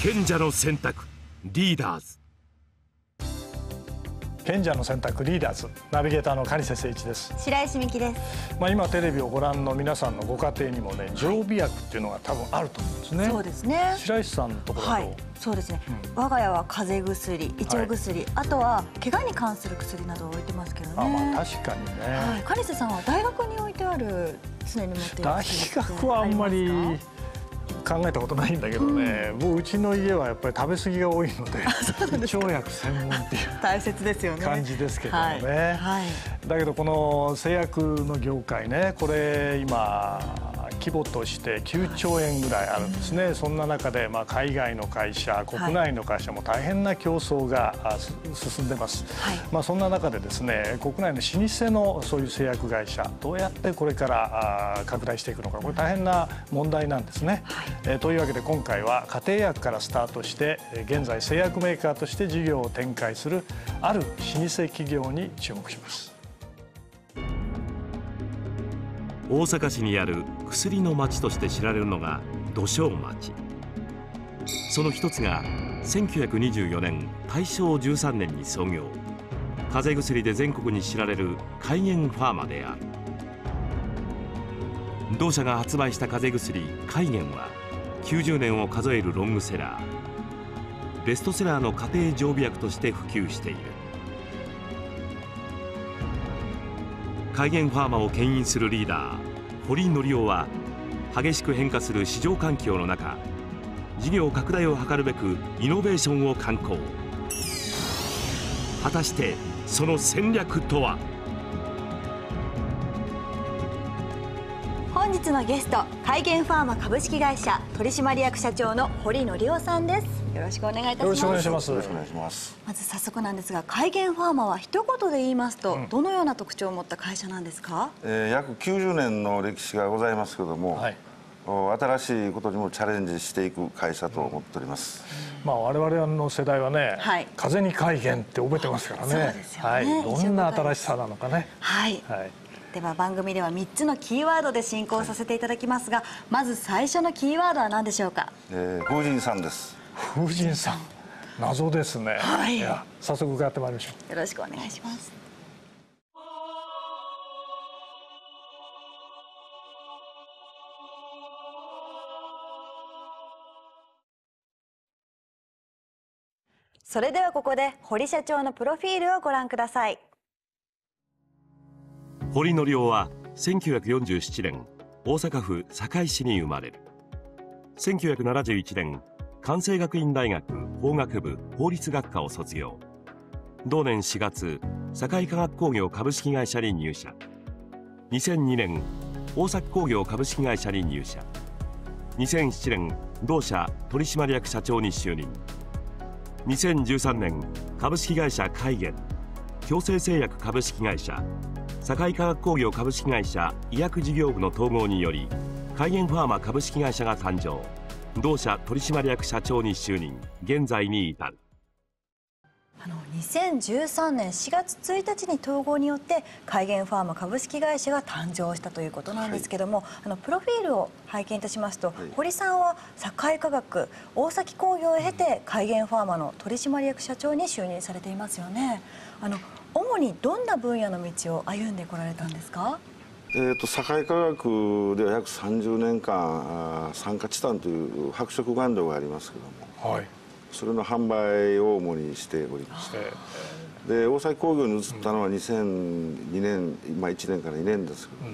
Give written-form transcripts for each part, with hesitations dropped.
賢者の選択リーダーズ。賢者の選択リーダーズ、ナビゲーターの蟹瀬誠一です。白石美希です。今テレビをご覧の皆さんのご家庭にもね、常備薬っていうのが多分あると思うんですね。そうですね。白石さんのところだと、そうですね、我が家は風邪薬、胃腸薬、あとは怪我に関する薬などを置いてますけどね。まあ確かにね。蟹瀬さんは大学に置いてある、常に持っている大学はあんまり考えたことないんだけどね、もううちの家はやっぱり食べ過ぎが多いので、胃腸薬専門っていう大切ですよね感じですけどもね。だけどこの製薬の業界ね、これ今規模として9兆円ぐらいあるんですね。そんな中で海外の会社、国内の会社も大変な競争が進んでます。そんな中でですね、国内の老舗のそういう製薬会社、どうやってこれから拡大していくのか、これ大変な問題なんですね。というわけで今回は家庭薬からスタートして、現在製薬メーカーとして事業を展開するある老舗企業に注目します。大阪市にある薬の町として知られるのが土生町。その一つが1924年大正13年に創業、風邪薬で全国に知られる海源ファーマである。同社が発売した風邪薬海源は90年を数えるロングセラー、ベストセラーの家庭常備薬として普及している。海源ファーマを牽引するリーダー堀紀夫は、激しく変化する市場環境の中、事業拡大を図るべくイノベーションを敢行。果たしてその戦略とは。本日のゲスト、海源ファーマ株式会社取締役社長の堀紀夫さんです。よろしくお願いいたします。よろしくお願いします。よろしくお願いします。まず早速なんですが、海源ファーマは一言で言いますと、どのような特徴を持った会社なんですか？約90年の歴史がございますけども、新しいことにもチャレンジしていく会社と思っております。我々の世代はね、風に海源って覚えてますからね。そうですよね。どんな新しさなのかね。では番組では3つのキーワードで進行させていただきますが、まず最初のキーワードは何でしょうか？風神さんです。風神さん、謎ですね。いや、早速伺ってまいりましょう。よろしくお願いします。それではここで堀社長のプロフィールをご覧ください。堀紀夫は1947年大阪府堺市に生まれる。1971年関西学院大学法学部法律学科を卒業。同年4月堺化学工業株式会社に入社。2002年大崎工業株式会社に入社。2007年同社取締役社長に就任。2013年株式会社海源、共生製薬株式会社、堺化学工業株式会社医薬事業部の統合により海源ファーマ株式会社が誕生。同社取締役社長に就任、現在に至る。2013年4月1日に統合によって海源ファーマ株式会社が誕生したということなんですけども、プロフィールを拝見いたしますと、堀さんは堺化学、大崎工業を経て海源ファーマの取締役社長に就任されていますよね。主にどんな分野の道を歩んでこられたんですか？堺化学では約30年間酸化チタンという白色顔料がありますけども、それの販売を主にしておりまして、で大崎工業に移ったのは2002年、1年から2年ですけど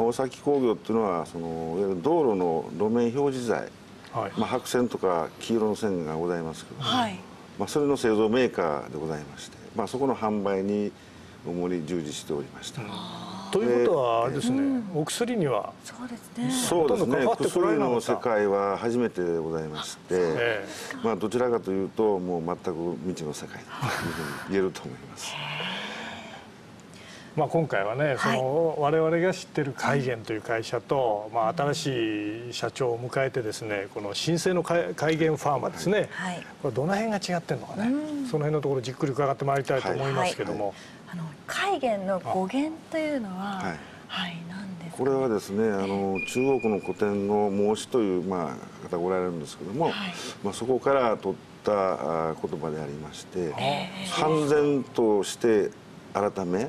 も、大崎工業っていうのはその道路の路面表示材、白線とか黄色の線がございますけども、それの製造メーカーでございまして、そこの販売に主に従事しておりました。ということはですね、お薬にはそうですね、薬の世界は初めてでございまして、どちらかというともう全く未知の世界というふうに言えると思います。今回はね、その我々が知ってる海源という会社と、新しい社長を迎えてですね、この新生の海源ファーマですね、これどの辺が違ってるのかね、その辺のところじっくり伺ってまいりたいと思いますけども。海源の語源というのは、何でこれはですね、中国の古典の孟子という、方がおられるんですけども、そこから取った言葉でありまして、半然として改め、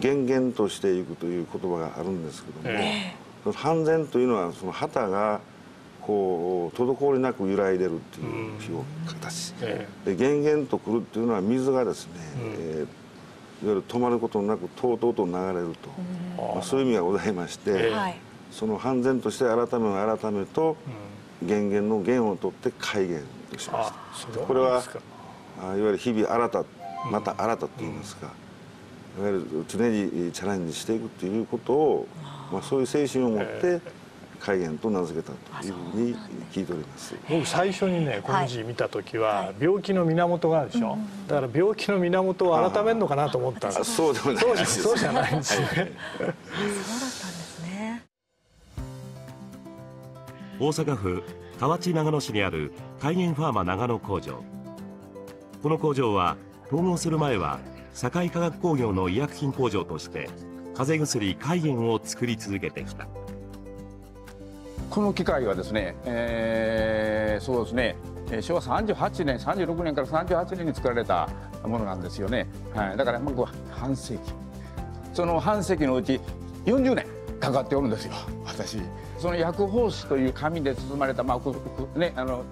厳厳としていくという言葉があるんですけども、半然というのはその旗がこう滞りなく揺らいでるっていう形で、厳厳とくるっていうのは水がですね、いわゆる止まることなくとうとうと流れると、そういう意味がございまして、その半然として改めの改めと厳厳の厳を取って戒厳としました。これはいわゆる日々新た、また新たと言いますか、いわゆる常にチャレンジしていくということを、そういう精神を持って戒厳と名付けたというふうに聞いております。僕最初にねこの字見た時は病気の源があるでしょ。だから病気の源を改めるのかなと思ったら、そうでもないです。そうじゃないんですね。そうだったんですね。大阪府河内長野市にある戒厳ファーマ長野工場。この工場は統合する前は堺化学工業の医薬品工場として風邪薬戒厳を作り続けてきた。この機械はですね、そうですね、昭和38年、36年から38年に作られたものなんですよね。だから僕は半世紀、その半世紀のうち40年かかっておるんですよ、私。その薬包紙という紙で包まれた、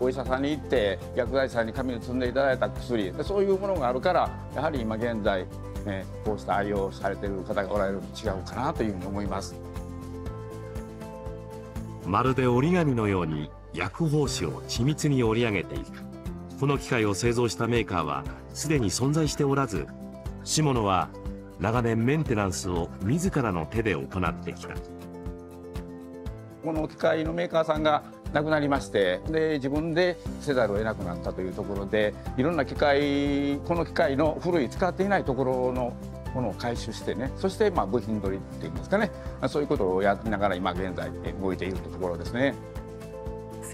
お医者さんに行って薬剤師さんに紙で包んでいただいた薬、そういうものがあるから、やはり今現在、こうした愛用されている方がおられるの違うかなというふうに思います。まるで折り紙のように薬包紙を緻密に折り上げていく。この機械を製造したメーカーはすでに存在しておらず、下野は長年メンテナンスを自らの手で行ってきた。この機械のメーカーさんが亡くなりまして、で自分でせざるを得なくなったというところで、いろんな機械、この機械の古い使っていないところのものを回収してね、そして部品取りっていうんですかね、そういうことをやりながら今現在動いているところですね。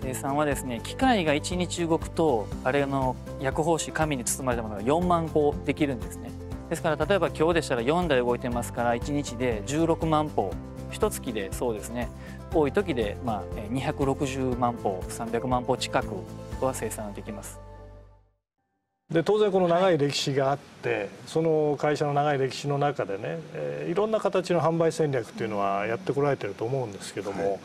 生産はですね、機械が1日動くとあれの薬包紙紙に包まれたものが4万個できるんですね。ですから例えば今日でしたら4台動いてますから、1日で16万歩、1月でそうですね、多い時で260万歩、300万歩近くは生産できます。で当然この長い歴史があって、その会社の長い歴史の中でね、いろんな形の販売戦略っていうのはやってこられてると思うんですけども、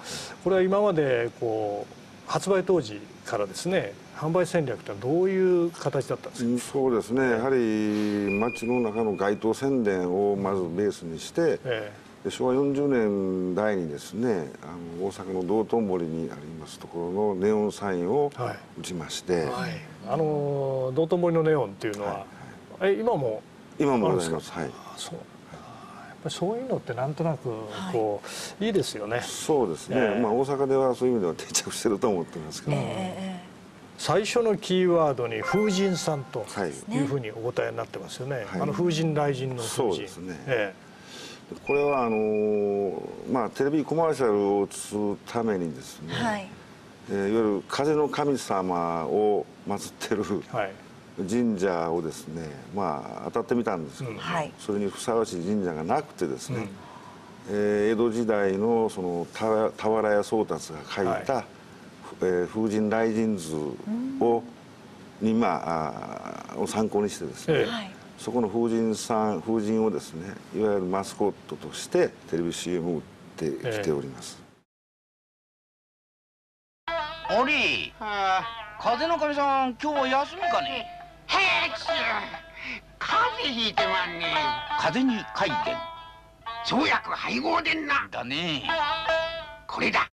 これは今までこう発売当時からですね、販売戦略ってのはどういう形だったんですか？そうですね、やはり街の中の街頭宣伝をまずベースにして、昭和40年代にですね、大阪の道頓堀にありますところのネオンサインを打ちまして、道頓堀のネオンっていうのは、今もあるんですか？はい。そう。やっぱりそういうのってなんとなくこう、いいですよね。そうですね。大阪ではそういう意味では定着してると思ってますけど。最初のキーワードに風神さんというふうにお答えになってますよね。風神雷神の風神。そうですね。これはテレビコマーシャルを打つためにですね、いわゆる風の神様を祀ってる神社をですね、当たってみたんですけど、それにふさわしい神社がなくてですね、江戸時代のその俵屋宗達が書いた風神雷神図を参考にしてですね、そこの風神をですね、いわゆるマスコットとしてテレビ CM を打ってきております。おり、風の神さん今日は休みかね？へっつ、風邪ひいてまんね。風邪に戒厳、生薬配合伝な。だね。これだ。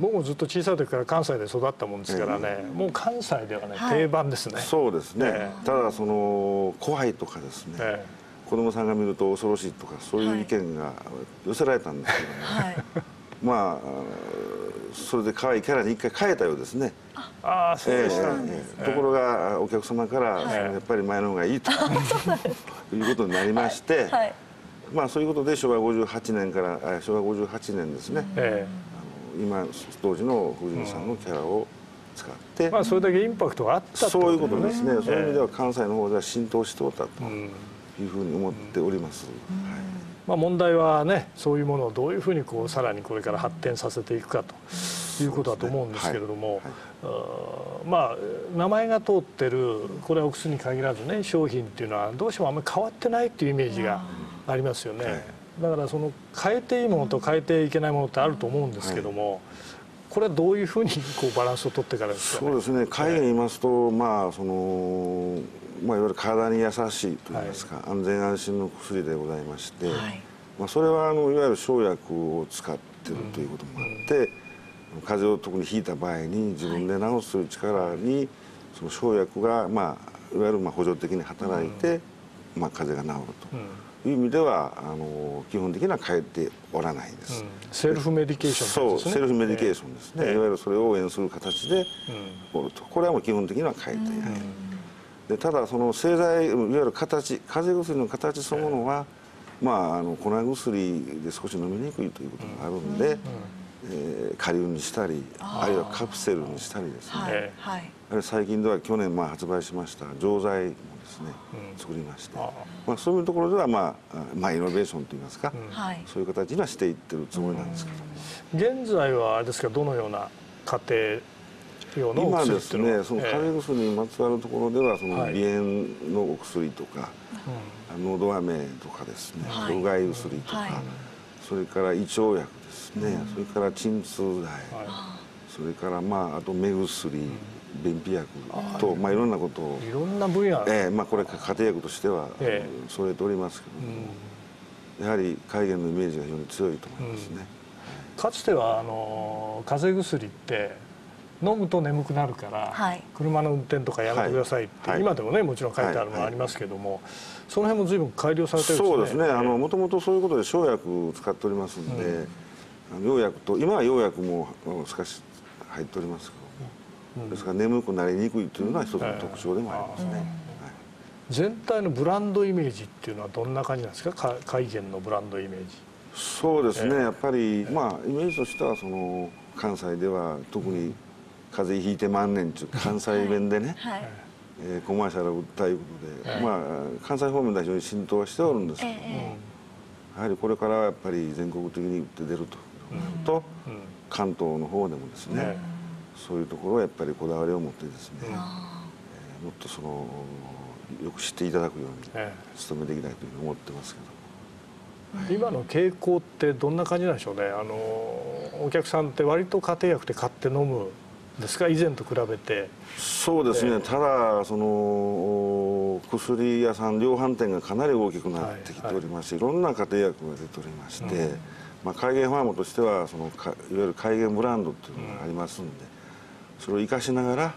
僕もずっと小さい時から関西で育ったもんですからね、もう関西ではね、定番ですね。そうですね。ただその怖いとかですね、子供さんが見ると恐ろしいとか、そういう意見が寄せられたんですけども、それで可愛いキャラに一回変えたようですね。ああ、そうでしたね。ところがお客様からやっぱり前の方がいいということになりまして、そういうことで昭和58年ですね。今当時の風神さんのキャラを使って、それだけインパクトがあったということですね。そういう意味では関西の方では浸透しておったというふうに思っております。まあ問題はね、そういうものをどういうふうにこうさらにこれから発展させていくかということだと思うんですけれども、まあ名前が通ってる、これはお薬に限らずね、商品っていうのはどうしてもあんまり変わってないっていうイメージがありますよね。だからその変えていいものと変えていけないものってあると思うんですけども、これはどういうふうにこうバランスを取ってからですかね。そうですね、海外にいますと、まあそのいわゆる体に優しいといいますか、はい、安全安心の薬でございまして、はい、それはいわゆる生薬を使っているということもあって、風邪を特にひいた場合に自分で治すという力にその生薬が、いわゆる補助的に働いて、風邪が治るという意味では、基本的には変えておらないです。セルフメディケーションですね。そう、セルフメディケーションですね。いわゆるそれを応援する形でおると、これはもう基本的には変えていない。でただその製剤、いわゆる形、風邪薬の形そのものは、粉薬で少し飲みにくいということがあるんで、顆粒にしたり、あるいはカプセルにしたりですね、最近では去年発売しました錠剤もですね、作りまして、そういうところではイノベーションといいますか、そういう形にはしていってるつもりなんですけども。現在はあれですか、どのような過程、今ですね、その風邪薬にまつわるところでは、その鼻炎のお薬とか、喉飴とかですね、うがい薬とか、それから胃腸薬ですね、それから鎮痛剤、それからあと目薬、便秘薬と、いろんなことを、いろんな分野、これ家庭薬としては添えておりますけども、やはり海外のイメージが非常に強いと思いますね。かつては風邪薬って飲むと眠くなるから、はい、車の運転とかやめてくださいって、今でもね、もちろん書いてあるのはありますけども、その辺も随分改良されてるんですね。そうですね、もともとそういうことで生薬を使っておりますんで、用薬と、今は用薬も少し入っておりますけども、ですから眠くなりにくいというのは一つの特徴でもありますね。全体のブランドイメージっていうのはどんな感じなんですか、海外のブランドイメージ。そうですね、やっぱりイメージとしては、その関西では特に風邪ひいてまんねんという関西弁でね、コマーシャルを売ったいうことで、関西方面では非常に浸透はしておるんですけども、やはりこれからやっぱり全国的に売って出るとなると、関東の方でもですね、そういうところはやっぱりこだわりを持ってですね、もっとそのよく知っていただくように努めていきたいというふうに思ってますけども。今の傾向ってどんな感じなんでしょうね。お客さんって割と家庭薬で買って飲むですか、以前と比べて。そうですね、ただその薬屋さん、量販店がかなり大きくなってきておりまして、いろんな家庭薬が出ておりまして、海外ファームとしてはそのいわゆる海外ブランドっていうのがありますんで、それを生かしながら、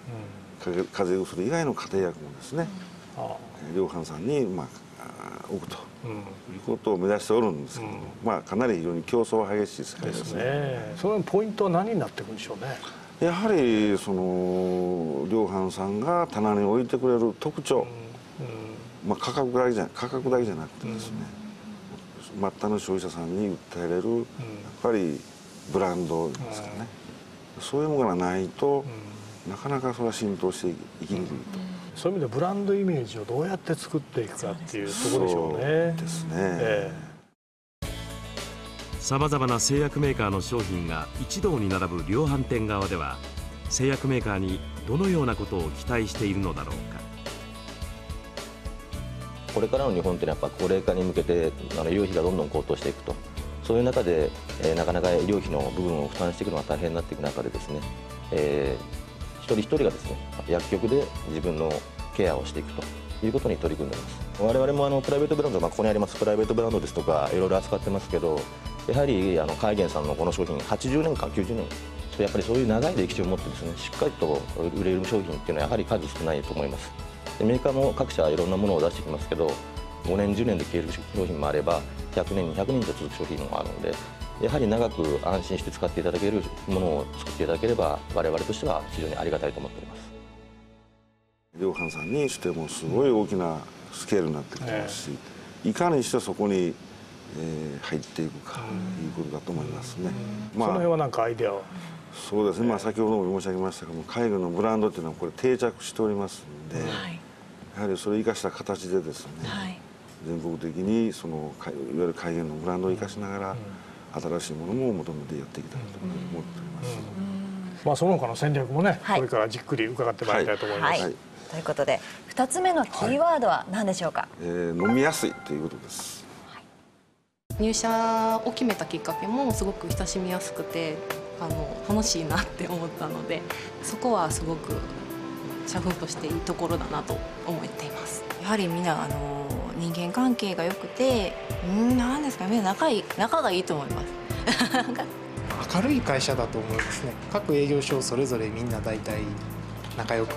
風邪薬以外の家庭薬もですね、量販さんに置くということを目指しておるんですけども、かなり非常に競争は激しい世界ですね。そのポイントは何になってくるんでしょうね。やはりその量販さんが棚に置いてくれる特徴、価格だけじゃなくてですね、末端の消費者さんに訴えれるやっぱりブランドですかね、そういうものがないと、なかなかそれは浸透していきにくいと。そういう意味でブランドイメージをどうやって作っていくかっていうところでしょうね。そうですね。さまざまな製薬メーカーの商品が一堂に並ぶ量販店側では、製薬メーカーにどのようなことを期待しているのだろうか。これからの日本というのはやっぱ高齢化に向けて医療費がどんどん高騰していくと、そういう中でなかなか医療費の部分を負担していくのが大変になっていく中でですね、一人一人がですね、薬局で自分のケアをしていくということに取り組んでいます。我々もプライベートブランド、ここにありますプライベートブランドですとかいろいろ扱ってますけど、やはり海元さんのこの商品、80年間、90年、やっぱりそういう長い歴史を持ってですね、しっかりと売れる商品っていうのはやはり数少ないと思います。でメーカーも各社いろんなものを出してきますけど、5年、10年で消える商品もあれば、100年、200年と続く商品もあるので、やはり長く安心して使っていただけるものを作っていただければ、我々としては非常にありがたいと思っております。量販さんにしてもすごい大きなスケールになってきてますし、いかにしてそこに入っていくかということだと思いますね。その辺は何かアイデアを。そうですね、先ほども申し上げましたけども、海軍のブランドっていうのはこれ定着しておりますんで、やはりそれを生かした形でですね、全国的にそのいわゆる海外のブランドを生かしながら、新しいものも求めてやっていきたいと思っております。まあその他の戦略もね、これからじっくり伺ってまいりたいと思います。ということで、2つ目のキーワードは何でしょうか。飲みやすいということです。入社を決めたきっかけもすごく親しみやすくて、楽しいなって思ったので、そこはすごく社風としていいところだなと思っています。やはりみんな人間関係が良くて、なんですかね、仲がいいと思います。明るい会社だと思いますね。各営業所それぞれみんな大体仲良く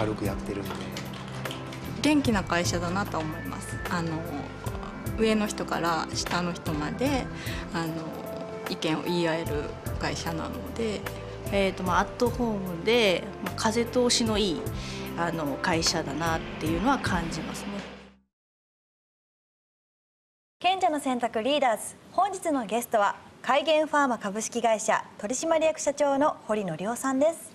明るくやってるので、元気な会社だなと思います。上の人から下の人まで意見を言い合える会社なので、アットホームで風通しのいい会社だなっていうのは感じますね。賢者の選択リーダーズ、本日のゲストは海源ファーマ株式会社取締役社長の堀野亮さんです。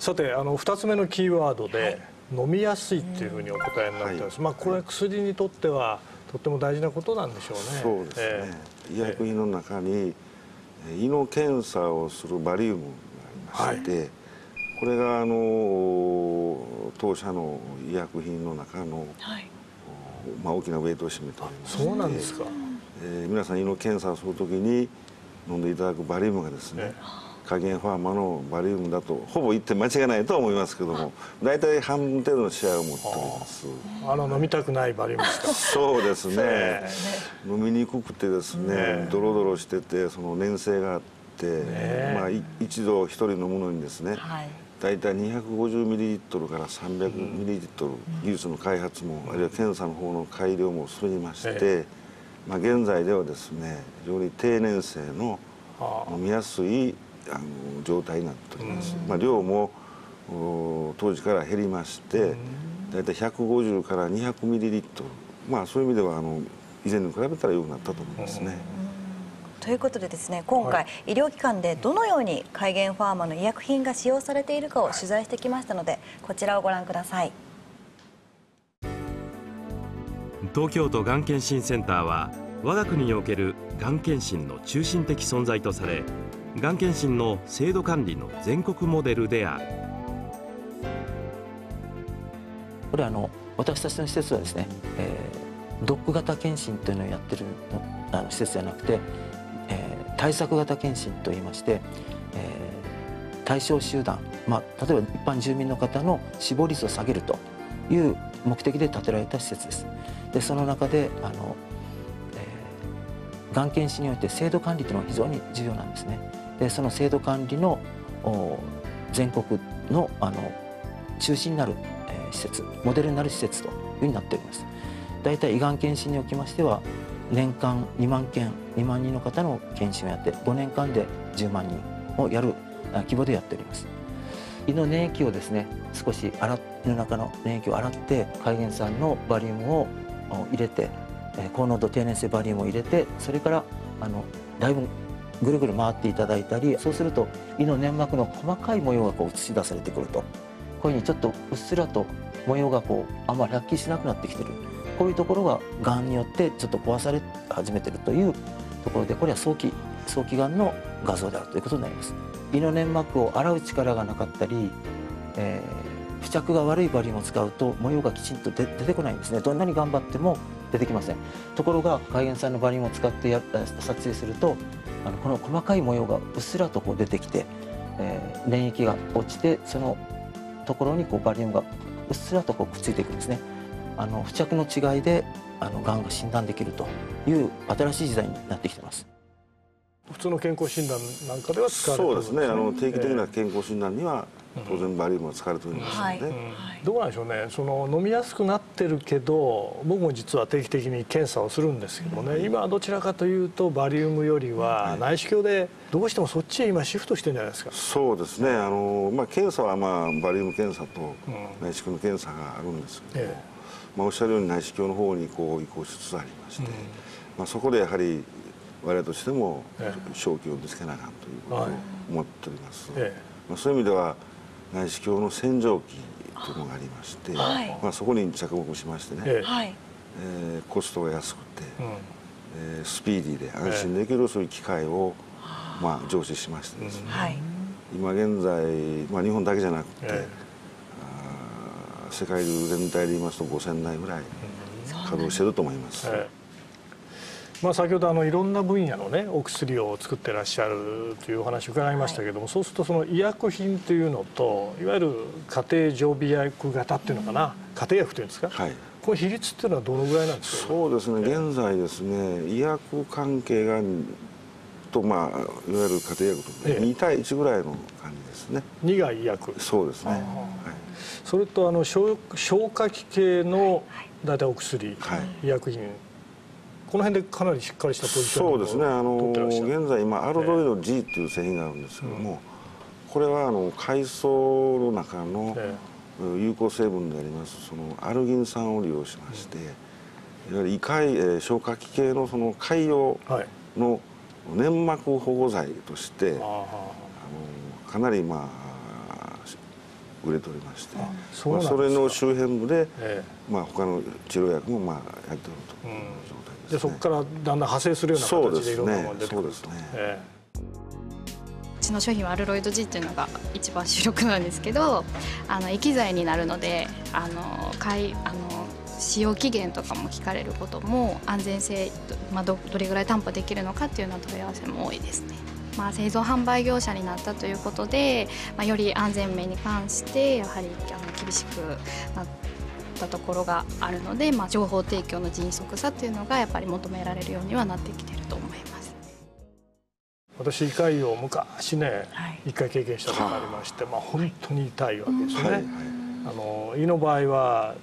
さて、2つ目のキーワードで、飲みやすいっていうふうにお答えになったんです。まあこれは薬にとってはとっても大事なことなんでしょうね。そうですね。医薬品の中に胃の検査をするバリウムがありまして、これが当社の医薬品の中の、まあ大きなウェイトを占めておりまして。そうなんですか。皆さん胃の検査をするときに飲んでいただくバリウムがですね、蟹源ファーマのバリウムだとほぼ言って間違いないと思いますけども、大体半分程度のシェアを持っております。飲みたくないバリウムですか。そうですね。飲みにくくてですね、ドロドロしてて、その粘性があって、まあ一度一人飲むのにですね、大体250ミリリットルから300ミリリットル、技術の開発もあるいは検査の方の改良も進みまして、まあ現在ではですね、非常に低粘性の飲みやすい状態になっております。まあ量も当時から減りまして、大体150から200ミリリットル。まあそういう意味では以前に比べたら良くなったと思いますね。ということでですね、今回、医療機関でどのように海源ファーマの医薬品が使用されているかを取材してきましたので、こちらをご覧ください。東京都がん検診センターは我が国におけるがん検診の中心的存在とされ、がん検診の制度管理の全国モデルである。これ私たちの施設はですね、ドック型検診というのをやってる施設じゃなくて、対策型検診といいまして、対象集団、例えば一般住民の方の死亡率を下げるという目的で建てられた施設です。でその中でがん検診において制度管理というのは非常に重要なんですね。でその制度管理の全国の中心になる施設、モデルになる施設というふうになっております。だいたい胃がん検診におきましては年間2万件、2万人の方の検診をやって、5年間で10万人をやる規模でやっております。胃の粘液をですね、少し胃の中の粘液を洗って海源さんのバリウムを入れて、高濃度低粘性バリウムを入れて、それからだいぶぐるぐる回っていただいたり、そうすると胃の粘膜の細かい模様がこう映し出されてくると、こういうふうにちょっとうっすらと模様がこうあんまりはっきりしなくなってきてる、こういうところががんによってちょっと壊され始めてるというところで、これは早期がんの画像であるということになります。胃の粘膜を洗う力がなかったり、付着が悪いバリウムを使うと模様がきちんと出てこないんですね。どんなに頑張っても出てきません。ところが海源さんのバリウムを使って撮影すると、この細かい模様がうっすらとこう出てきて、粘液が落ちて、そのところにこうバリウムがうっすらとこうくっついていくんですね。付着の違いでがんが診断できるという新しい時代になってきています。普通の健康診断なんかでは使われているんですね。そうですね。定期的な健康診断には当然バリウムは使われていますので、どうなんでしょうね。飲みやすくなってるけど、僕も実は定期的に検査をするんですけどね、今はどちらかというとバリウムよりは内視鏡でどうしてもそっちへ今シフトしてるんじゃないですか。そうですね。検査はバリウム検査と内視鏡の検査があるんですけど、おっしゃるように内視鏡の方にこう移行しつつありまして、そこでやはり我々としても勝機を見つけなあかんということを思っております。そういう意味では内視鏡の洗浄機というのがありまして、そこに着目しましてね、コストが安くて、スピーディーで安心できるそういう機会を上司しましてですね、今現在、日本だけじゃなくて、世界全体で言いますと5000台ぐらい稼働していると思います。先ほどいろんな分野のねお薬を作ってらっしゃるというお話を伺いましたけども、そうするとその医薬品というのといわゆる家庭常備薬型っていうのかな、家庭薬というんですか、これ比率っていうのはどのぐらいなんですか？そうですね、現在ですね、医薬関係がといわゆる家庭薬と2対1ぐらいの感じですね。2が医薬。そうですね。それと消化器系の大体お薬、医薬品。この辺でかなりしっかりしたポジションを取ってらっしゃる。そうですね。現在今アルドイド G という製品があるんですけども、これは海藻の中の有効成分でありますそのアルギン酸を利用しまして、いわゆる消化器系のその海洋の粘膜保護剤としてかなり売れておりまして、それの周辺部で他の治療薬もやっておるという状態ですね。そこからだんだん派生するような形でいろんなものが出てくると。うちの商品はアルロイド G というのが一番主力なんですけど、液剤になるので使用期限とかも聞かれることも、安全性、どれぐらい担保できるのかっていうような問い合わせも多いですね。製造販売業者になったということで、より安全面に関してやはり厳しくなったところがあるので、情報提供の迅速さというのがやっぱり求められるようにはなってきていると思います。私、胃潰瘍を昔ね、一回経験したことがありまして、本当に痛いわけですね。胃の場合は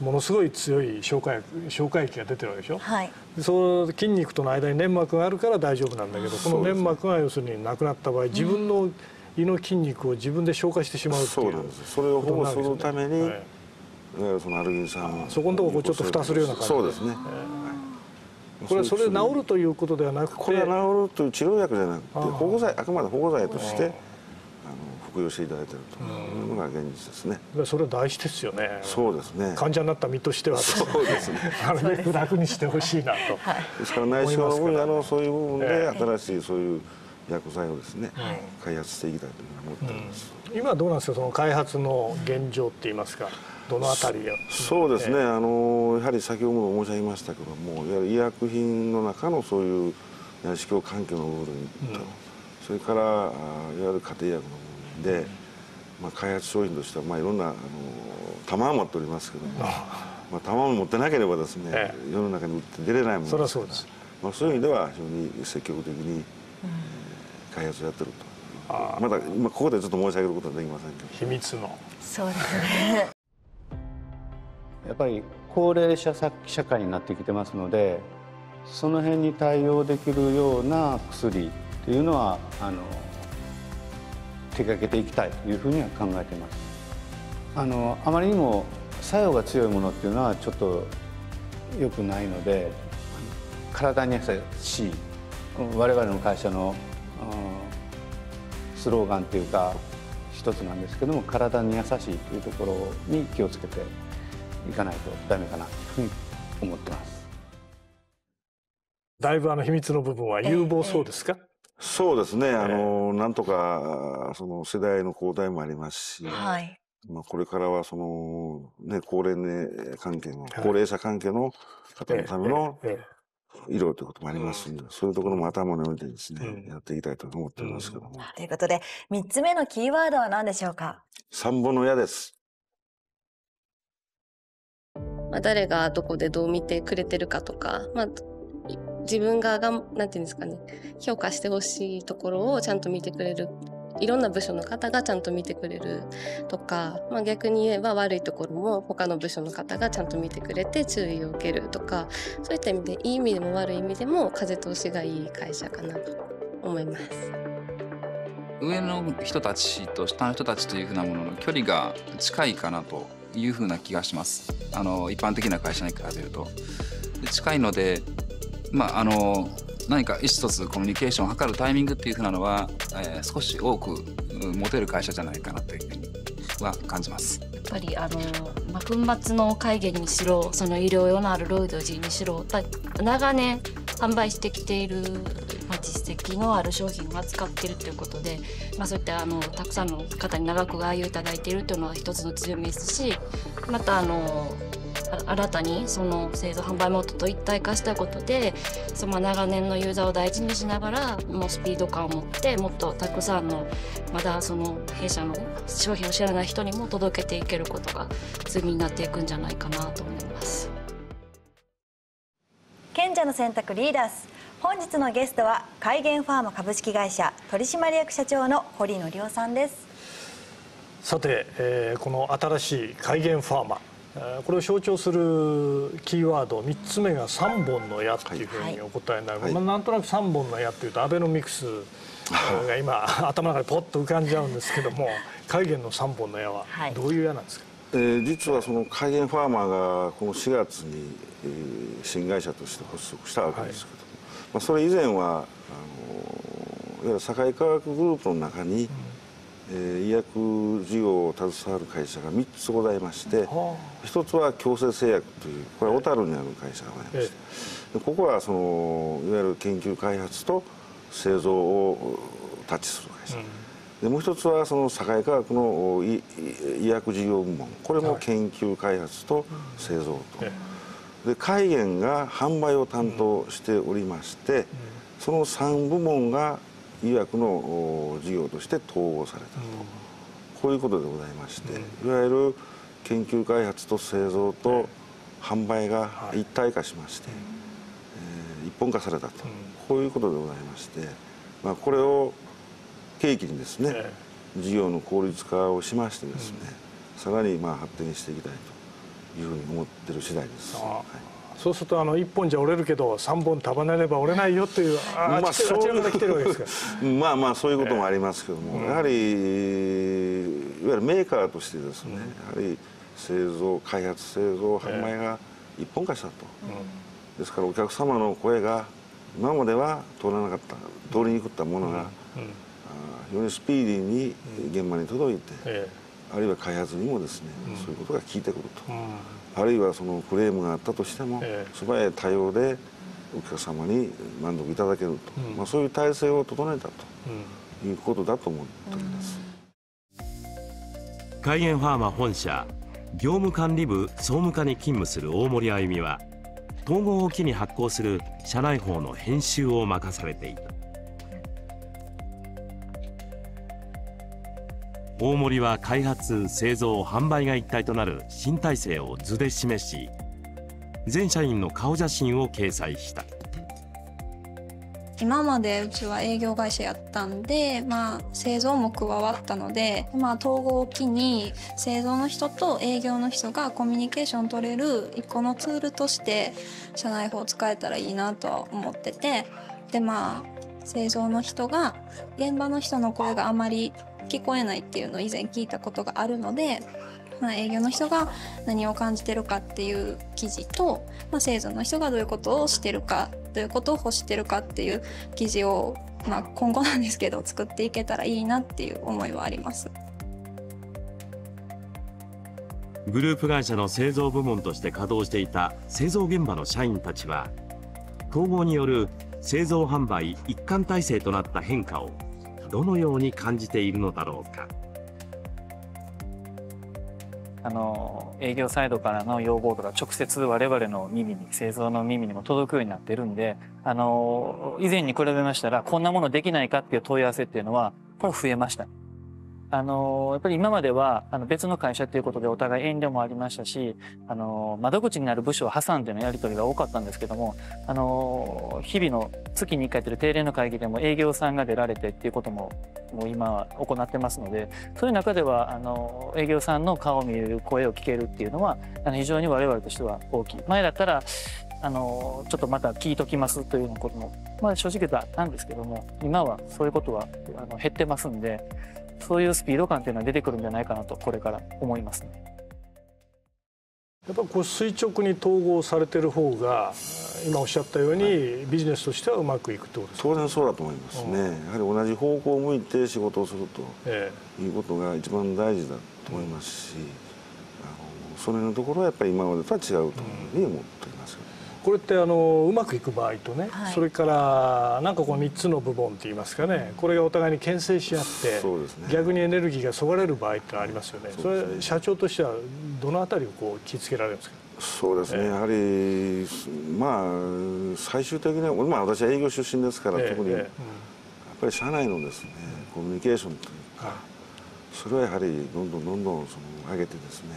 ものすごい強い消化液が出てるわけでしょ、その筋肉との間に粘膜があるから大丈夫なんだけど、この粘膜が要するになくなった場合、自分の胃の筋肉を自分で消化してしまうっていう、それを保護するために、そのアルギン酸、そこのところをちょっと蓋するような感じ。そうですね。これはそれ治るということではなくて、これは治るという治療薬じゃなくて保護剤、あくまで保護剤として服用していただいているというのが現実ですね。それは大事ですよね。そうですね。患者になった身としては、そうですね。なるべく楽にしてほしいなと。ですから内視鏡の分野のそういう部分で新しいそういう薬剤をですね開発していきたいというふうに思っています。今どうなんですか、その開発の現状って言いますか、どのあたりが。そうですね。やはり先ほども申し上げましたけども、いわゆる医薬品の中のそういう内視鏡環境の部分と、それからいわゆる家庭薬ので、開発商品としては、いろんな玉を持っておりますけども、玉を持ってなければですね、世の中に売って出れないものですから、そういう意味では非常に積極的に開発をやってると。まだ今ここでちょっと申し上げることはできませんけど、秘密の。そうですね。やっぱり高齢者社会になってきてますので、その辺に対応できるような薬というのは手掛けていきたいというふうには考えています。あまりにも作用が強いものっていうのはちょっと良くないので、体に優しい我々の会社の、スローガンというか一つなんですけども、体に優しいというところに気をつけていかないとダメかなというふうに思ってます。だいぶ秘密の部分は有望そうですか？そうですね。なんとか、世代の交代もありますし、これからは、高齢者関係の方のための医療ということもありますので、そういうところも頭に置いてですね、やっていきたいと思っていますけども。ということで、3つ目のキーワードは何でしょうか？3本の矢です。誰がどこでどう見てくれてるかとか、自分がなんていうんですかね、評価してほしいところをちゃんと見てくれる、いろんな部署の方がちゃんと見てくれるとか、逆に言えば悪いところも他の部署の方がちゃんと見てくれて注意を受けるとか、そういった意味でいい意味でも悪い意味でも風通しがいい会社かなと思います。上の人たちと下の人たちというふうなものの距離が近いかなというふうな気がします。一般的な会社に比べると近いので。何か意思疎通コミュニケーションを図るタイミングっていうふうなのは、少し多く持てる会社じゃないかなというふうには感じます。やっぱり粉末の海源にしろ、その医療用のアルロイドジにしろ、やっぱ長年販売してきている、実績のある商品を扱っているということで、そういったたくさんの方に長くご愛用いただいているというのは一つの強みですし、また新たにその製造販売元と一体化したことで、その長年のユーザーを大事にしながら、もうスピード感を持ってもっとたくさんの、まだその弊社の商品を知らない人にも届けていけることが強みになっていくんじゃないかなと思います。賢者の選択リーダーズ、本日のゲストは海源ファーム株式会社取締役社長の堀則夫さんです。さて、この新しい海源ファーマ、これを象徴するキーワード3つ目が3本の矢というふうにお答えになる、はい、なんとなく3本の矢というとアベノミクスが今、はい、頭の中にポッと浮かんじゃうんですけども、海源の3本の矢はどういう矢なんですか？実はその海源ファーマーがこの4月に新会社として発足したわけですけど、はい、それ以前はいわゆる堺化学グループの中に、医薬事業を携わる会社が3つございまして、1つは京成製薬という、これは小樽にある会社がございまして、ここはそのいわゆる研究開発と製造をタッチする会社、でもう1つはその堺化学の医薬事業部門、これも研究開発と製造と。で海源が販売を担当しておりまして、その3部門が医薬の事業として統合されたと、こういうことでございまして、いわゆる研究開発と製造と販売が一体化しまして、一本化されたと、こういうことでございまして、これを契機にですね、事業の効率化をしましてですね、さらに発展していきたいというふうに思ってる次第です。そうすると1本じゃ折れるけど3本束ねれば折れないよという、あちらまで来てるわけですから。そういうこともありますけども、やはりいわゆるメーカーとしてですね、やはり製造開発製造販売が一本化したと。ですからお客様の声が今までは通らなかった通りにくったものが非常にスピーディーに現場に届いて。あるいは開発にもですね、そういうことが効いてくると、あるいはそのクレームがあったとしても、素早い対応でお客様に満足いただけると、そういう体制を整えたと、いうことだと思っております。海源ファーマ本社業務管理部総務課に勤務する大森あゆみは、統合を機に発行する社内報の編集を任されていた。大森は開発製造販売が一体となる新体制を図で示し、全社員の顔写真を掲載した。今までうちは営業会社やったんで、製造も加わったので、統合を機に製造の人と営業の人がコミュニケーション取れる一個のツールとして社内法を使えたらいいなとは思ってて、で製造の人が現場の人の声があまり聞こえないっていうのを以前聞いたことがあるので、営業の人が何を感じてるかっていう記事と、製造の人がどういうことをしてるか、どういうことを欲してるかっていう記事を、今後なんですけど作っていけたらいいなっていう思いはあります。グループ会社の製造部門として稼働していた製造現場の社員たちは、統合による製造販売一貫体制となった変化をどのように感じているのだろうか。営業サイドからの要望とか直接我々の耳に、製造の耳にも届くようになってるんで、以前に比べましたらこんなものできないかっていう問い合わせっていうのはこれ増えました。やっぱり今までは別の会社ということでお互い遠慮もありましたし、窓口になる部署を挟んでのやり取りが多かったんですけども、日々の月に1回という定例の会議でも営業さんが出られてっていうことも今は行ってますので、そういう中では営業さんの顔を見る、声を聞けるっていうのは非常に我々としては大きい。前だったらちょっとまた聞いときますというようなことも正直だったんですけども、今はそういうことは減ってますんで。そういうスピード感というのは出てくるんじゃないかなとこれから思いますね。やっぱこう垂直に統合されてる方が今おっしゃったようにビジネスとしてはうまくいくってことですか？当然そうだと思いますね。やはり同じ方向を向いて仕事をするということが一番大事だと思いますし、それのところはやっぱり今までとは違うというふうに思っています。これってうまくいく場合とね、はい、それからなんかこう3つの部門といいますかね、これがお互いに牽制し合って、そうですね、逆にエネルギーがそがれる場合ってありますよね。そうですね。それ社長としてはどのあたりをこう気をつけられるんですか？そうですね、やはりまあ最終的には、まあ、私は営業出身ですから、特にやっぱり社内のですねコミュニケーションというか、はい、それはやはりどんどんその上げてですね、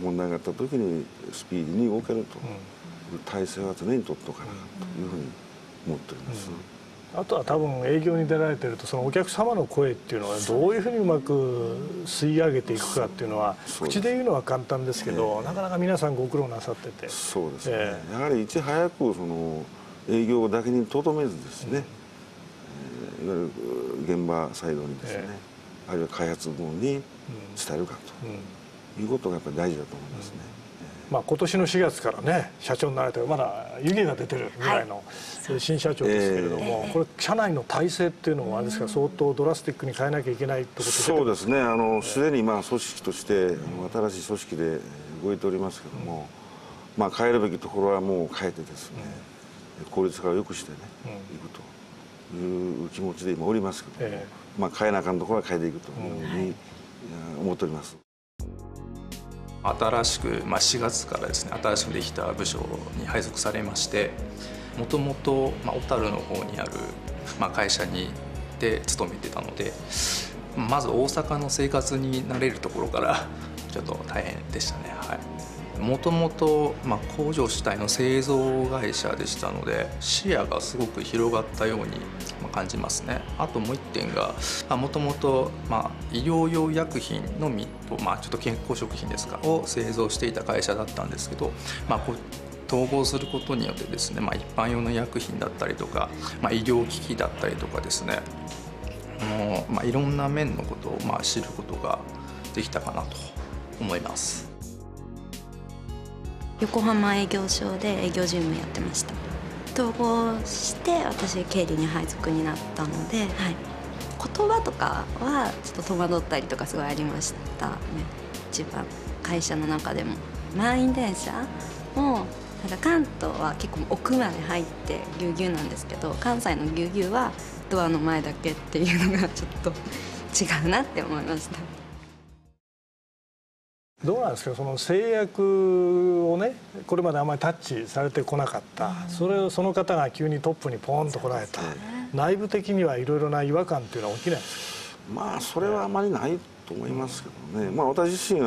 問題があった時にスピーディーに動けると。体制は常に取っておかなというふうに思っております。あとは多分営業に出られてると、そのお客様の声っていうのはどういうふうにうまく吸い上げていくかっていうのは、口で言うのは簡単ですけど、なかなか皆さんご苦労なさってて。そうですね。やはりいち早くその営業だけにとどめずですね、いわゆる現場サイドにですね、あるいは開発部門に伝えるかということがやっぱり大事だと思いますね。まあ今年の4月からね社長になられて、まだ湯気が出てるぐらいの新社長ですけれども、これ社内の体制っていうのはあれですか、相当ドラスティックに変えなきゃいけないってことですか？そうですね、すでにまあ組織として新しい組織で動いておりますけども、まあ変えるべきところはもう変えてですね、効率化を良くしてねいくという気持ちで今おりますけども、まあ変えなあかんところは変えていくというふうに思っております。新しく、まあ、4月からですね、新しくできた部署に配属されまして、もともと小樽の方にある、まあ、会社にで勤めてたので、まず大阪の生活に慣れるところからちょっと大変でしたね。はい、もともと、まあ、工場主体の製造会社でしたので、視野がすごく広がったように感じますね。あともう一点が、もともと医療用医薬品のみと、ちょっと健康食品ですかを製造していた会社だったんですけど、こう統合することによってですね、一般用の医薬品だったりとか、医療機器だったりとかですね、いろんな面のことを知ることができたかなと思います。横浜営業所で営業事務やってました。統合して私経理に配属になったので、はい、言葉とかはちょっと戸惑ったりとかすごいありましたね。一番会社の中でも満員電車もなんか関東は結構奥まで入ってぎゅうぎゅうなんですけど、関西のぎゅうぎゅうはドアの前だけっていうのがちょっと違うなって思いました。どうなんですか、その制約をね、これまであんまりタッチされてこなかった、その方が急にトップにポーンと来られた、内部的にはいろいろな違和感というのは起きないですか？まあそれはあまりないと思いますけどね。まあ私自身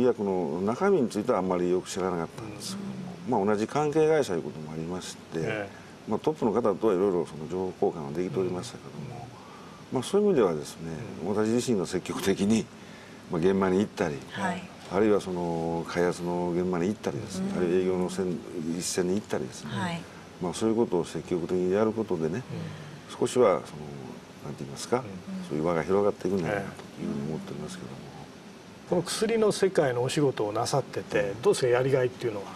医薬の中身についてはあんまりよく知らなかったんですけども、まあ同じ関係会社ということもありまして、まあトップの方とはいろいろその情報交換はできておりましたけども、まあそういう意味ではですね、私自身が積極的に現場に行ったり、はい、あるいはその開発の現場に行ったりですね、あるいは営業の一線に行ったりですね、まあそういうことを積極的にやることでね、少しはそのなんて言いますか、そういう輪が広がっていくんじゃないかというふうに思っておりますけども、この薬の世界のお仕事をなさっててどうですか、やりがいっていうのは？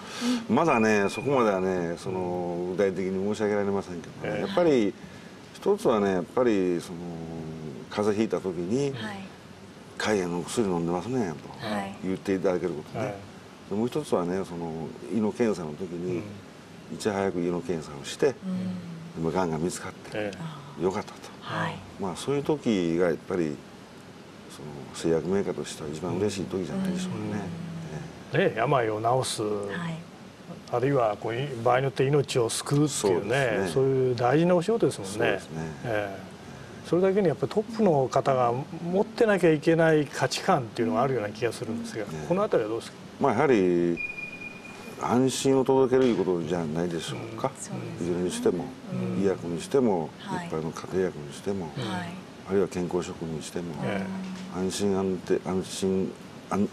まだねそこまではね、その具体的に申し上げられませんけどね、やっぱり一つはね、やっぱりその風邪ひいた時に、海外の薬飲んでますねと言っていただけることね、もう一つはね、その胃の検査の時にいち早く胃の検査をしてがんが見つかってよかったと、まあそういう時がやっぱりその製薬メーカーとしては一番嬉しい時じゃないでしょうかね。病を治す、あるいはこう場合によって命を救うっていうね、そういう大事なお仕事ですもんね。それだけにやっぱりトップの方が持ってなきゃいけない価値観っていうのがあるような気がするんですが、この辺りはどうですか？まあやはり安心を届けるいうことじゃないでしょうか。いずれにしても、医薬にしても、一般の家庭薬にしても、あるいは健康食にしても、安心安定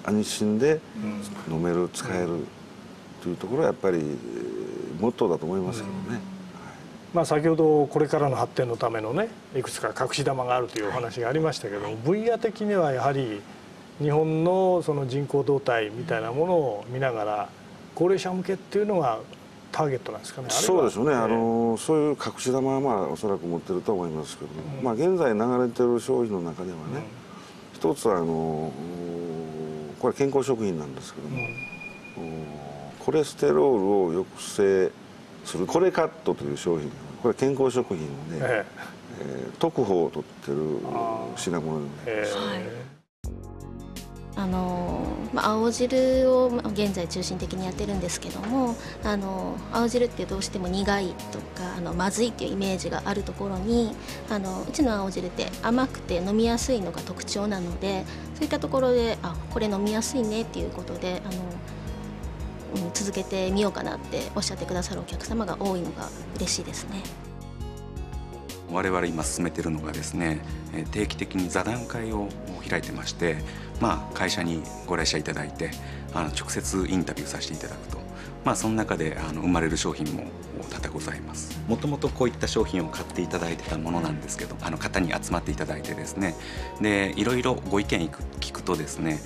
安心で飲める使えるというところはやっぱりモットーだと思いますけどね。まあ先ほどこれからの発展のためのね、いくつか隠し玉があるというお話がありましたけど、分野的にはやはり日本のその人口動態みたいなものを見ながら高齢者向けっていうのがターゲットなんですかね。そうですね、そういう隠し玉はまあおそらく持ってると思いますけど、まあ現在流れてる商品の中ではね、一つはこれ健康食品なんですけども、コレステロールを抑制するコレカットという商品、これ健康食品で、特報を取ってる品物になります。青汁を現在中心的にやってるんですけども、青汁ってどうしても苦いとかまずいっていうイメージがあるところに、うちの青汁って甘くて飲みやすいのが特徴なので、そういったところであこれ飲みやすいねっていうことで続けてみようかなっておっしゃってくださるお客様が多いのが嬉しいですね。我々今進めているのがですね、定期的に座談会を開いてまして、まあ、会社にご来社いただいて直接インタビューさせていただくと、まあ、その中で生まれる商品も多々ございます。もともとこういった商品を買っていただいてたものなんですけど、方に集まっていただいてですね、でいろいろご意見聞くとですね、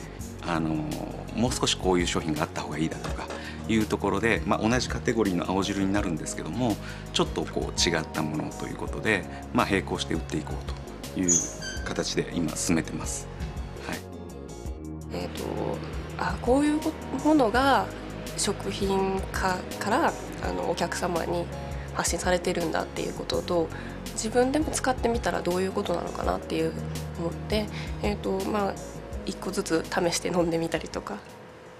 もう少しこういう商品があった方がいいだとかいうところで、まあ、同じカテゴリーの青汁になるんですけども、ちょっとこう違ったものということで、まあ、並行して売っていこうという形で今進めてます。はい、こういうものが食品化からお客様に発信されてるんだっていうことと、自分でも使ってみたらどういうことなのかなっていう思って、まあ1個ずつ試して飲んでみたりとか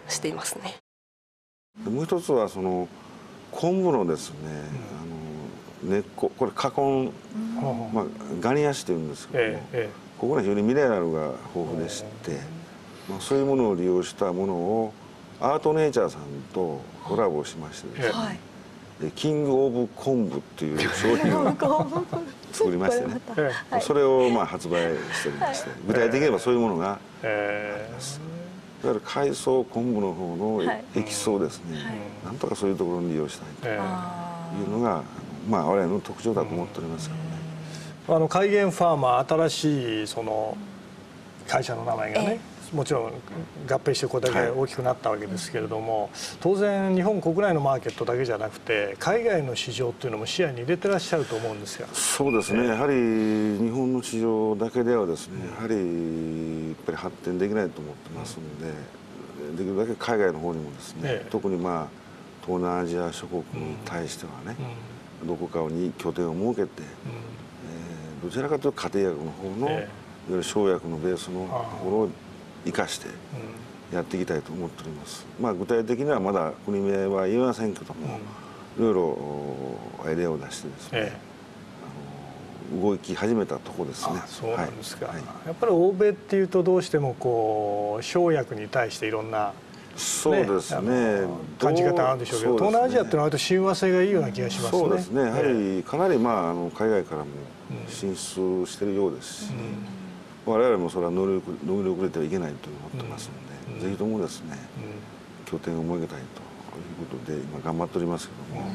していますね。もう一つはその昆布のですね、根っこ、これ花根、まあガニ足というんですけども、ここは非常にミネラルが豊富でして、まあそういうものを利用したものをアートネイチャーさんとコラボしましてですね、でキングオブ昆布っていう商品を作りましてね、それをまあ発売しておりまして、具体的に言えばそういうものがあります。いわゆる海藻昆布の方のエキスをですね、なんとかそういうところに利用したいというのが、まあ我々の特徴だと思っておりますけどね。海原ファーマー、新しいその会社の名前がね、もちろん合併してこれだけ大きくなったわけですけれども、当然日本国内のマーケットだけじゃなくて海外の市場っていうのも視野に入れてらっしゃると思うんですが。そうですね、やはり日本の市場だけではですね、やはりやっぱり発展できないと思ってますので、できるだけ海外の方にもですね、特にまあ東南アジア諸国に対してはね、どこかに拠点を設けて、どちらかというと家庭薬の方の、いわゆる生薬のベースのところを生かしてやっていきたいと思っております。まあ具体的にはまだ国名は言えませんけども、いろいろアイデアを出してですね、動き始めたところですね。そうなんですか。やっぱり欧米っていうとどうしてもこう生薬に対していろんなそうですね感じ方あるんでしょうけど、東南アジアっていうのはと親和性がいいような気がしますね。そうですね。やはりかなりまあ海外からも進出しているようですし、我々もそれは乗り遅れてはいけないと思ってますので、ぜひともですね拠点を設けたいということで今頑張っておりますけども。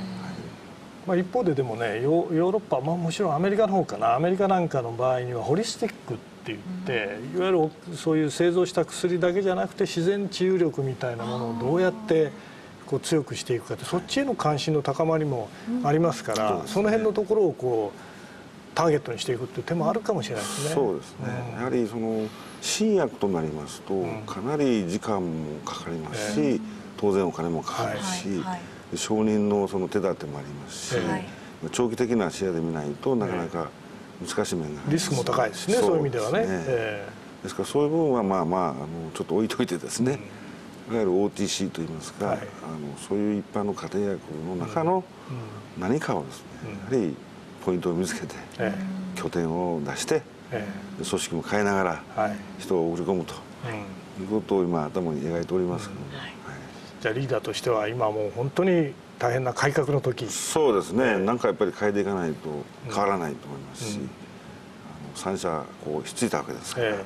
まあ一方ででもね、ヨーロッパ、まあ、もちろんアメリカの方かな、アメリカなんかの場合にはホリスティックって言って、いわゆるそういう製造した薬だけじゃなくて自然治癒力みたいなものをどうやってこう強くしていくかって、そっちへの関心の高まりもありますから、その辺のところをこうターゲットにしていくっていう手もあるかもしれないですね。そうですね。やはりその新薬となりますとかなり時間もかかりますし、当然お金もかかるし。承認のその手立てもありますし、長期的な視野で見ないとなかなか難しい面があります。リスクも高いですね。そういう意味ではね。ですからそういう部分はまあまあちょっと置いといてですね、いわゆる OTC といいますか、そういう一般の家庭薬の中の何かをですね、やはりポイントを見つけて拠点を出して組織も変えながら人を送り込むということを今頭に描いておりますけども。じゃあリーダーとしては今もう本当に大変な改革の時。そうですね、なんかやっぱり変えていかないと変わらないと思いますし、3社こうひっついたわけですから、やっ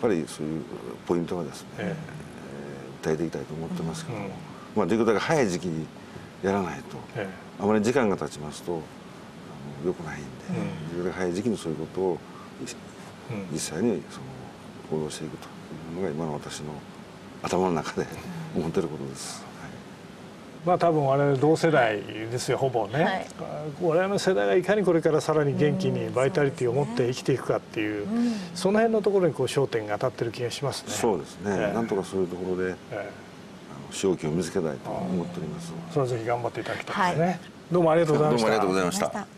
ぱりそういうポイントはですね、訴えていきたいと思ってますけども、まあできるだけ早い時期にやらないと、あまり時間が経ちますと良くないんで、できるだけ早い時期にそういうことを実際にその行動していくと。のが今の私の頭の中で思ってることです。まあ多分我々同世代ですよ、ほぼね、はい、我々の世代がいかにこれからさらに元気にバイタリティを持って生きていくかっていう、その辺のところにこう焦点が当たってる気がしますね。そうですね、なんとかそういうところで、勝機を見つけたいと思っております。それはぜひ頑張っていただきたいですね、はい、どうもありがとうございました。どうもありがとうございまし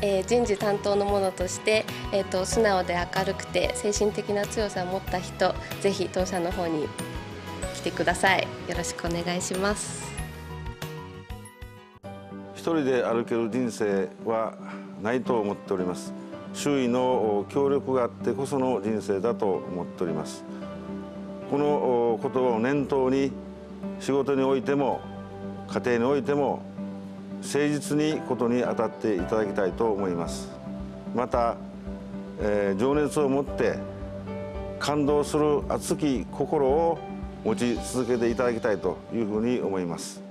た。人事担当の者として、素直で明るくて精神的な強さを持った人、ぜひ当社の方に来てください。よろしくお願いします。一人で歩ける人生はないと思っております。周囲の協力があってこその人生だと思っております。この言葉を念頭に、仕事においても家庭においても誠実にことに当たっていただきたいと思います。また、情熱を持って感動する熱き心を持ち続けていただきたいというふうに思います。